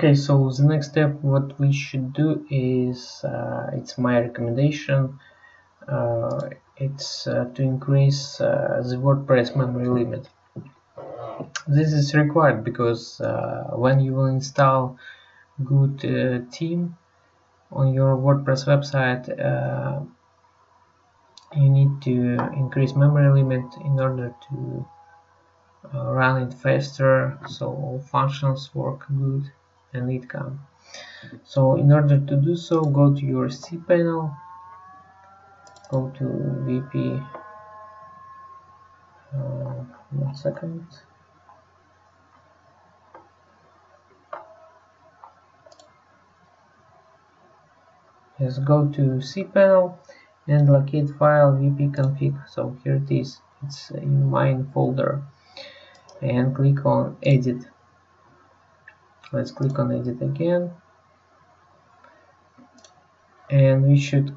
Okay, so the next step what we should do is it's my recommendation, it's to increase the WordPress memory limit. This is required because when you will install good theme on your WordPress website, you need to increase memory limit in order to run it faster, so all functions work good and it can. So in order to do so, go to your cPanel, go to WP, one second. Yes, go to cPanel and locate file wp-config. So here it is, it's in my folder, and click on edit. Let's click on edit again, and we should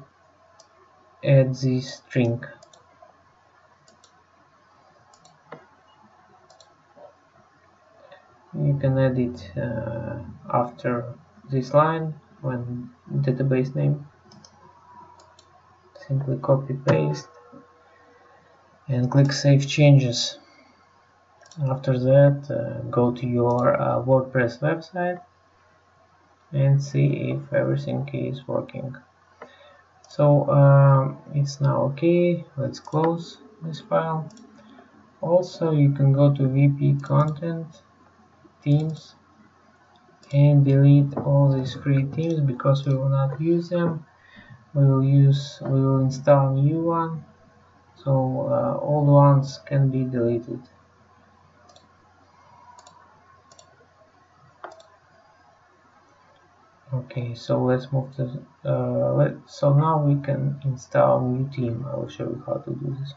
add this string. You can add it after this line when database name. Simply copy paste and click save changes. After that, go to your WordPress website and see if everything is working. So it's now okay. Let's close this file. Also, you can go to WP content themes and delete all these free themes because we will not use them. We will install new one, so old ones can be deleted. Okay, so let's move to so now we can install new theme. I will show you how to do this.